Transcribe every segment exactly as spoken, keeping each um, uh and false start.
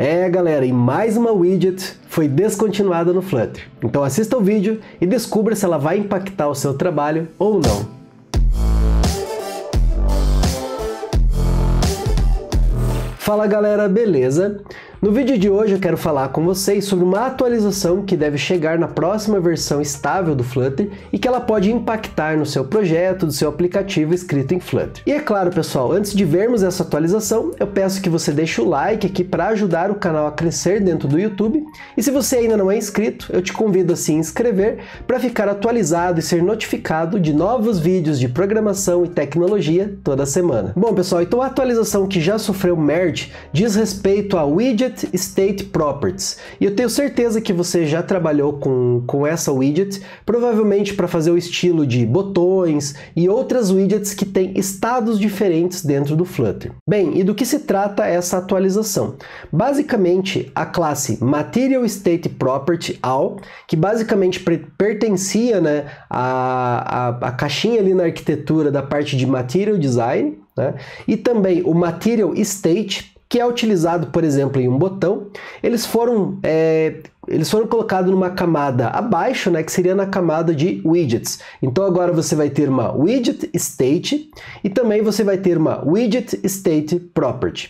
É, galera, e mais uma widget foi descontinuada no Flutter. Então assista o vídeo e descubra se ela vai impactar o seu trabalho ou não. Fala galera, beleza? No vídeo de hoje eu quero falar com vocês sobre uma atualização que deve chegar na próxima versão estável do Flutter e que ela pode impactar no seu projeto, do seu aplicativo escrito em Flutter. E é claro pessoal, antes de vermos essa atualização, eu peço que você deixe o like aqui para ajudar o canal a crescer dentro do YouTube. E se você ainda não é inscrito, eu te convido a se inscrever para ficar atualizado e ser notificado de novos vídeos de programação e tecnologia toda semana. Bom pessoal, então a atualização que já sofreu merge diz respeito a Material State Property, e eu tenho certeza que você já trabalhou com, com essa widget, provavelmente para fazer o estilo de botões e outras widgets que têm estados diferentes dentro do Flutter. Bem, e do que se trata essa atualização? Basicamente, a classe Material State Property All, que basicamente pertencia, né, a, a, a caixinha ali na arquitetura da parte de Material Design, né? E também o Material State, que é utilizado, por exemplo, em um botão, eles foram, é, eles foram colocados numa camada abaixo, né, que seria na camada de widgets. Então agora você vai ter uma Widget State e também você vai ter uma Widget State Property.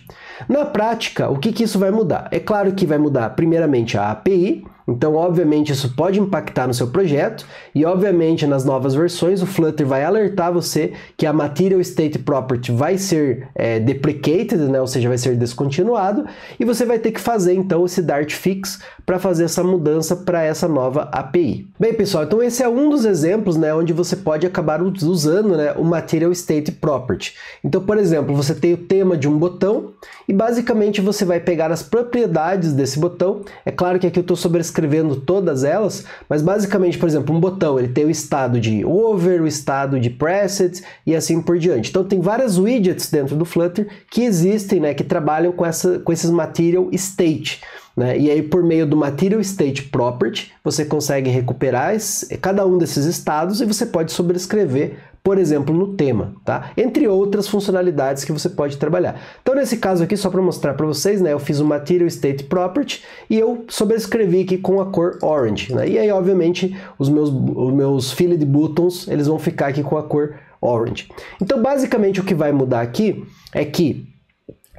Na prática, o que, que isso vai mudar? É claro que vai mudar primeiramente a A P I, então, obviamente, isso pode impactar no seu projeto e, obviamente, nas novas versões, o Flutter vai alertar você que a Material State Property vai ser é, deprecated, né? Ou seja, vai ser descontinuado, e você vai ter que fazer, então, esse Dart Fix para fazer essa mudança para essa nova A P I. Bem, pessoal, então esse é um dos exemplos, né, onde você pode acabar usando, né, o Material State Property. Então, por exemplo, você tem o tema de um botão e, basicamente, você vai pegar as propriedades desse botão. É claro que aqui eu estou sobrescrevendo escrevendo todas elas, mas basicamente, por exemplo, um botão, ele tem o estado de over, o estado de preset e assim por diante. Então tem várias widgets dentro do Flutter que existem, né, que trabalham com, essa, com esses Material State, né? E aí por meio do Material State Property, você consegue recuperar esse, cada um desses estados e você pode sobrescrever, por exemplo, no tema, tá? Entre outras funcionalidades que você pode trabalhar. Então, nesse caso aqui, só para mostrar para vocês, né? Eu fiz o Material State Property e eu sobrescrevi aqui com a cor orange, né? E aí, obviamente, os meus, os meus filled buttons, eles vão ficar aqui com a cor orange. Então, basicamente, o que vai mudar aqui é que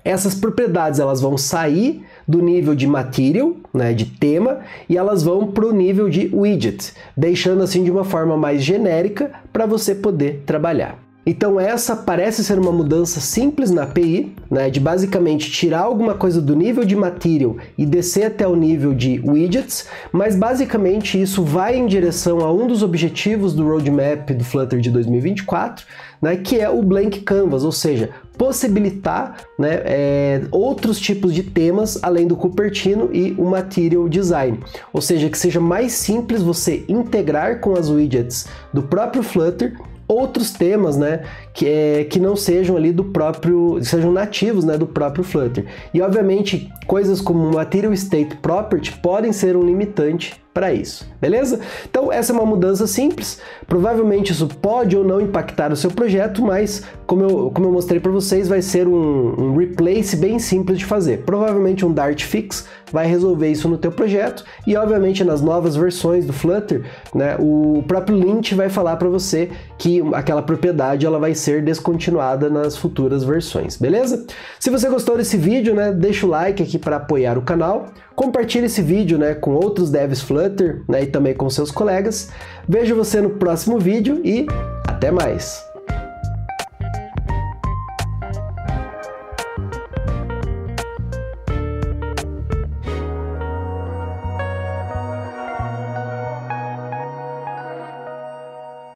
essas propriedades, elas vão sair do nível de material, né, de tema, e elas vão para o nível de widget, deixando assim de uma forma mais genérica para você poder trabalhar. Então essa parece ser uma mudança simples na A P I, né, de basicamente tirar alguma coisa do nível de material e descer até o nível de widgets, mas basicamente isso vai em direção a um dos objetivos do roadmap do Flutter de dois mil e vinte e quatro, né, que é o Blank Canvas, ou seja, possibilitar, né, é, outros tipos de temas além do Cupertino e o Material Design, ou seja, que seja mais simples você integrar com as widgets do próprio Flutter outros temas, né, que, é, que não sejam ali do próprio, sejam nativos, né, do próprio Flutter. E obviamente coisas como Material State Property podem ser um limitante para isso, beleza? Então essa é uma mudança simples, provavelmente isso pode ou não impactar o seu projeto, mas como eu, como eu mostrei para vocês, vai ser um, um replace bem simples de fazer, provavelmente um Dart Fix vai resolver isso no teu projeto, e obviamente nas novas versões do Flutter, né, o próprio lint vai falar para você que aquela propriedade ela vai ser descontinuada nas futuras versões, beleza? Se você gostou desse vídeo, né, deixa o like aqui para apoiar o canal, compartilhe esse vídeo, né, com outros devs Flutter, né, e também com seus colegas. Vejo você no próximo vídeo e até mais!